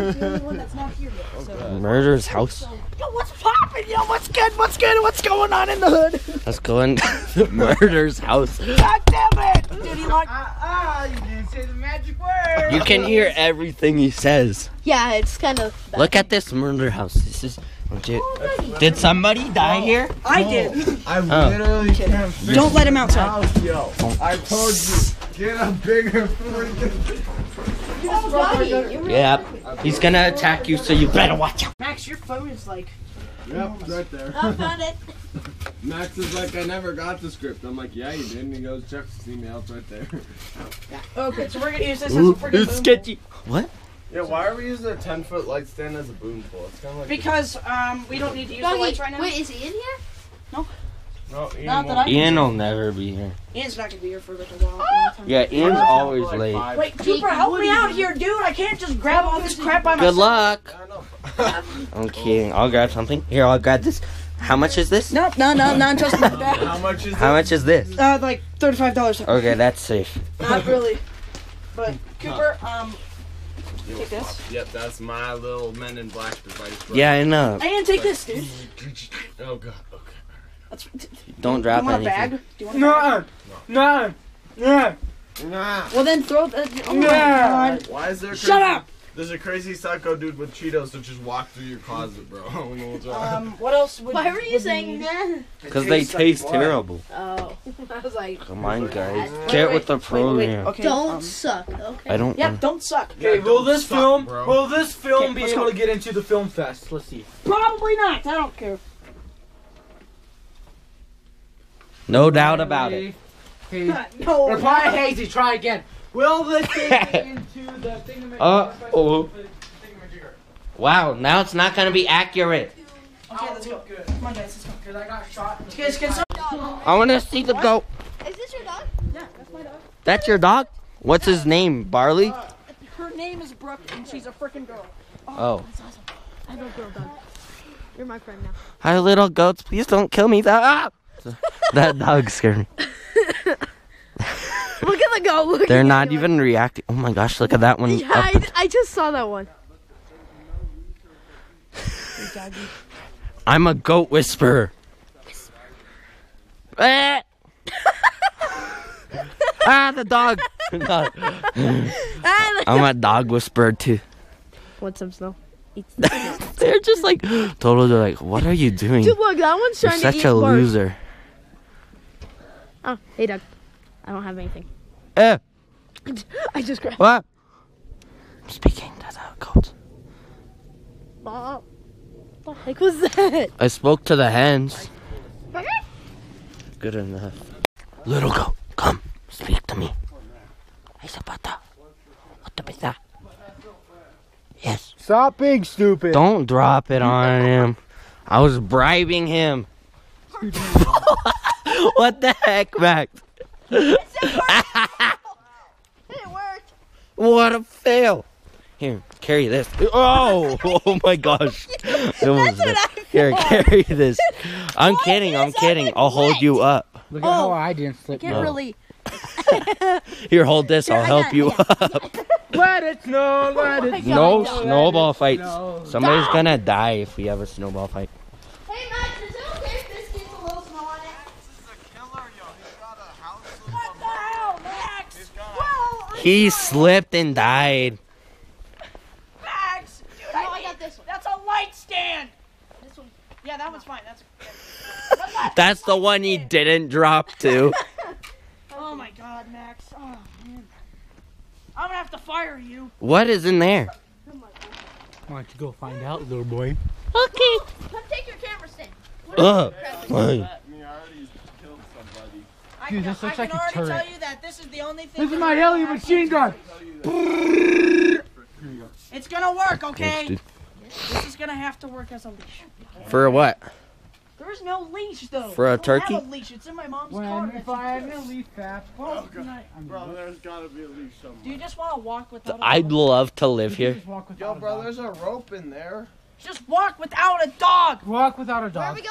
the only one that's not here yet. So. Murder's house. Yo, what's poppin'? Yo, what's good? What's good? What's going on in the hood? Let's go in the Murder's house. God damn it! Dude, he like... you didn't say the magic word. You can hear everything he says. Yeah, it's kind of... bad. Look at this murder house. This is... legit. Did somebody die here? I did. I literally can't fix Don't let him outside. House, yo. I told you, get a bigger freaking... Yep. He's gonna attack you, so you better watch out. Max, your phone is like... Yep, right there. I found it. Max is like, I never got the script. I'm like, yeah, you did. And he goes, check the emails right there. Yeah. Okay, so we're gonna use this as a freaking It's sketchy. What? Yeah, why are we using a 10-foot light stand as a boom pole? It's kind of like because we don't need to use the lights right now. Wait, is he in here? No. No, Ian will never be here. Ian's not gonna be here for like a while. Yeah, Ian's always late. Wait, Cooper, help me out here, dude! I can't just grab all this crap by myself. Good luck. I'm kidding. I'll grab something. Here, I'll grab this. How much is this? No, no, no, not just like that. How much is? How much is this? Like $35. Okay, that's safe. Not really, but Cooper, take this. Yep, that's my little Men in Black device. Bro. Yeah, I know. I didn't take this, dude. Oh god. Okay. That's, don't drop anything. Bag? Do you want a bag? No. No. No. Well then throw the. Oh my god. Why is there? Shut up. There's a crazy psycho dude with Cheetos that just walked through your closet, bro. What else? Why were you saying that? Because they taste like terrible. Oh, I was like. Come on, guys. Get with the program. Okay. Don't suck. Okay. I don't. Yeah, don't suck. Okay, yeah, will this film? Bro. Will this film be able to get into the film fest? Let's see. Probably not. I don't care. No doubt about it. No. Reply Hazy. Try again. Will this get into the thingamajigger? Wow, now it's not gonna be accurate. Okay, let's go. Come on, guys, let's go. Cause I got shot. I wanna see the goat. Is this your dog? Yeah, that's my dog. That's your dog? What's his name? Barley? Her name is Brooke, and she's a frickin' girl. Oh. That's awesome. I have a girl dog. You're my friend now. Hi, little goats. Please don't kill me. That dog scared me. Look at the goat. Look They're at not the goat. Even reacting. Oh my gosh, look at that one. Yeah, I just saw that one. I'm a goat whisperer. The dog. I'm a dog whisperer too. Want some snow? They're just like, totally like, what are you doing? Dude, look, that one's trying to eat a loser. Oh, hey, dog. I don't have anything. I just grabbed. What? I'm speaking to the goat. What the heck was that? I spoke to the hens. Good enough. Little goat, come speak to me. Hey, Zapata. What the pizza? Yes. Stop being stupid. Don't drop it on him. I was bribing him. What the heck, Max? It worked. What a fail. Here, carry this. Oh my gosh. Here, carry this. I'm kidding, I'm kidding. I'll hold you up. Look at how I didn't slip. Can't really. Here, hold this. I'll help you up. Let it snow, let it snow. No snowball fights. Somebody's gonna die if we have a snowball fight. Hey, Max, is it okay if this gets a little snow on it? He slipped and died. Max! Dude, I got this one. That's a light stand! This one. Yeah, that one's fine. That's the one he didn't drop to. Oh my god, Max. Oh man. I'm gonna have to fire you. What is in there? Why don't you go find out, little boy? Okay. Come take your camera stand. Dude, this looks like a turret. I can already tell you that this is the only thing. This is my heli machine gun. It's gonna work, okay? Thanks, this is gonna have to work as a leash. For what? There is no leash though. For a turkey? I don't have a leash. It's in my mom's car. If I had a leash, bro, there's gotta be a leash somewhere. Do you just want to walk without? I'd love to live here. Yo, bro, there's a rope in there. Just walk without a dog. Walk without a dog. Where are we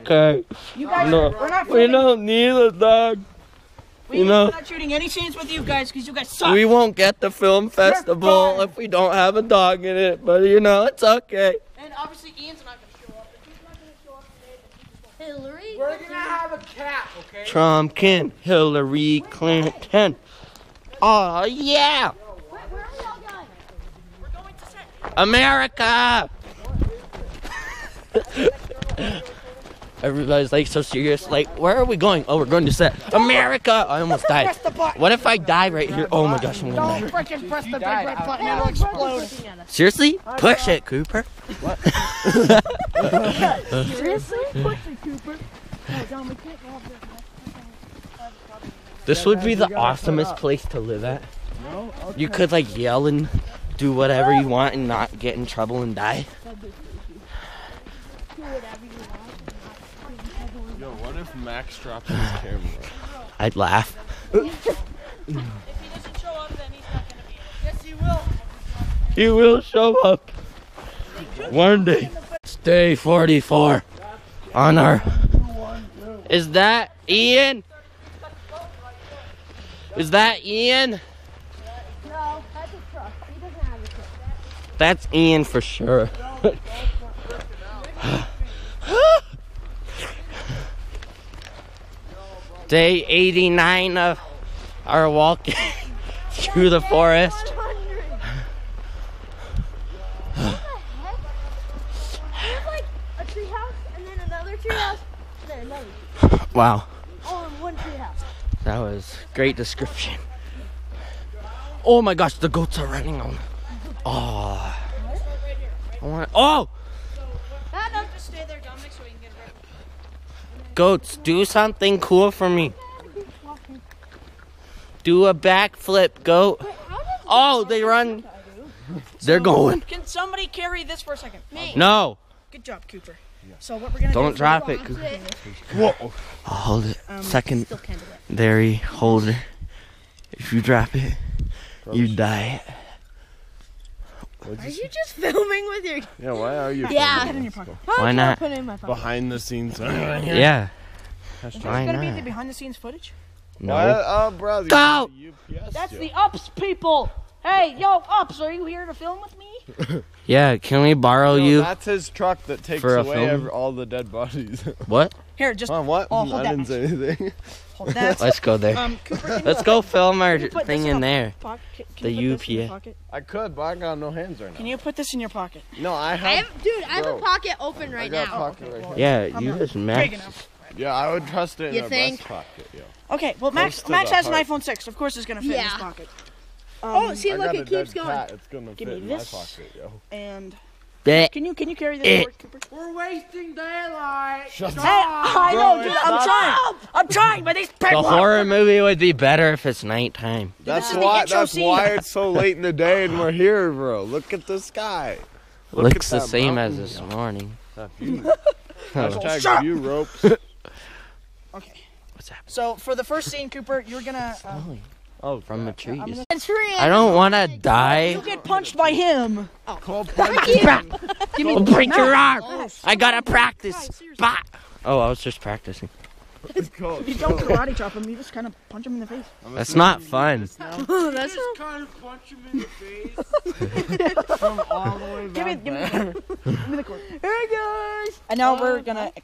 going? Okay. You guys, we're not. We don't need a dog. We not shooting any scenes with you guys because you guys suck. We won't get the film festival if we don't have a dog in it, but you know, it's okay. And obviously Ian's not going to show up. If he's not going to show up today, then Hillary. We're going to have a cat, okay? Trumpkin, Hillary Clinton. Oh, yeah. Where are y'all going? We're going to set. America. Everybody's like so serious, like, where are we going? Oh, we're going to set. America! I almost died. What if I die right here? Oh my gosh, I'm gonna die. Don't freaking press the big red button, it'll explode. Seriously? Push it, Cooper. What? Seriously? Push it, Cooper. This would be the awesomest place to live at. You could like yell and do whatever you want and not get in trouble and die. Yo, what if Max drops his camera? I'd laugh. If he doesn't show up, then he's not gonna be. Yes, he will. He will show up. One day. It's day 44. On our... Is that Ian? Is that Ian? No, that's a truck. He doesn't have a truck. That's Ian for sure. Day 89 of our walk through the forest. What the heck? There's like a treehouse and then another treehouse and then another treehouse. Wow. All in one treehouse. That was great description. Oh my gosh, the goats are running on. Oh. I want. Oh. Goats, do something cool for me. Do a backflip, goat. Oh, they run. They're going. Can somebody carry this for a second? Me. No. Good job, Cooper. So what we're gonna don't drop it, Cooper. Whoa. I'll hold it. Second dairy holder. If you drop it, you die. Are you just filming with your... Yeah, why are you filming? Yeah. Why not? Put it in my pocket. Behind the scenes. Yeah. Is this going to be the behind the scenes footage? No. Brother, go! That's the Ups people. Hey, yo, Ups, are you here to film with me? Yeah, can we borrow you? That's his truck that takes away all the dead bodies. What? Here, just... what? I didn't say anything. Hold that. Let's go there. Cooper, let's go film our thing in there. The UPS. I could, but I got no hands right now. Can you put this in your pocket? No, I have... dude, I have a pocket open right now. Yeah, you just Max. Yeah, I would trust it in a breast pocket. Okay, well, Max has an iPhone 6. Of course it's going to fit in his pocket. Oh, see, look, it keeps going. It's gonna give me this. My pocket, yo. And can you carry this forward, Cooper? We're wasting daylight. Shut up. Hey, I know, dude. I'm trying, but these people. The horror movie would be better if it's nighttime. That's why it's so late in the day and we're here, bro. Look at the sky. Looks the same as this morning. Hashtag view ropes. Okay. What's happening? So for the first scene, Cooper, you're gonna. Oh, from the trees. I don't want to die. You get punched by him. Oh. Cole, break your arm. I got to practice. Bye. Oh, I was just practicing. You don't karate chop him. You just kind of punch him in the face. That's not fun. You just kind of punch him in the face. From all the way back. Give me the cord. Here it goes. And now we're going to... Hey,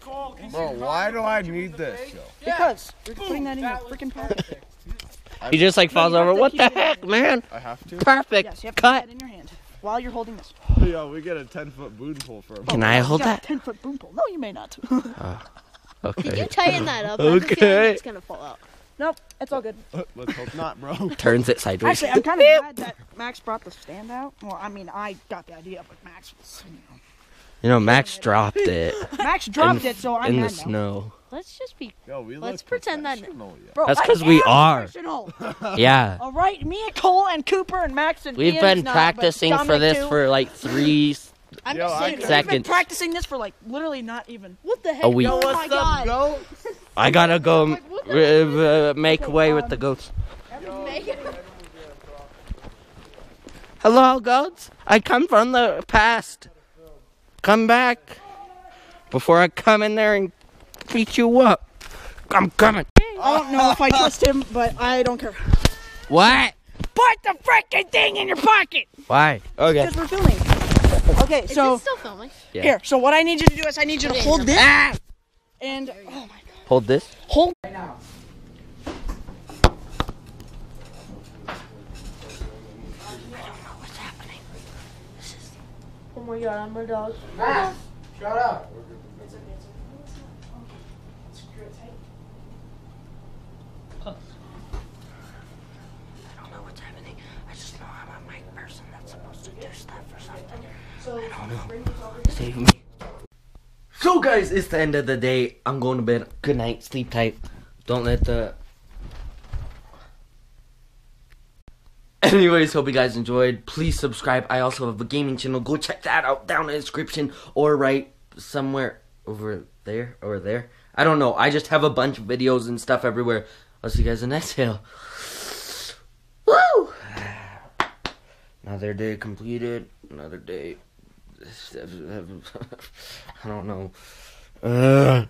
Cole, bro, why do I need this? Because we're putting that in your freaking pocket. He just like falls over. What the heck, man? I have to. Perfect. Yes, you have to cut in your hand while you're holding this. Yeah, we get a 10-foot boon pole for a moment. Can I hold that? 10-foot boon pole. No, you may not. Okay. Did you tighten that up? Okay. It's gonna fall out. Nope, it's all good. Let's hope not, bro. Turns it sideways. Actually, I'm kind of glad that Max brought the stand out. Well, I mean, I got the idea, but Max was, you know, Max dropped it. Max dropped it, so I'm in the snow. Let's just be. Yo, let's pretend that. Bro, that's because we are. Yeah. All right, me and Cole and Cooper and Max and Ian. We've been practicing for this for like 3 seconds. We've been practicing this for like literally not even a week. Yo, what's up, goats? I gotta go make way with the goats. Hello, goats. I come from the past. Come back before I come in there and beat you up. I'm coming. I don't know if I trust him, but I don't care. What? Put the freaking thing in your pocket! Why? Okay. Because we're filming. Okay, so... Is it still filming? Yeah. Here, so what I need you to do is I need you to hold this. Ah! And... oh my God. Hold this? Hold... right now. Oh my God, I'm a dog. Max, shut up. It's okay, it's okay. Screw it tight. Oh. I don't know what's happening. I just know I'm a mic person that's supposed to do stuff or something. So I don't know. Save me. So guys, it's the end of the day. I'm going to bed. Good night. Sleep tight. Don't let the... anyways, hope you guys enjoyed. Please subscribe. I also have a gaming channel. Go check that out down in the description or right somewhere over there or there. I don't know. I just have a bunch of videos and stuff everywhere. I'll see you guys in the next video. Woo! Another day completed. Another day. I don't know.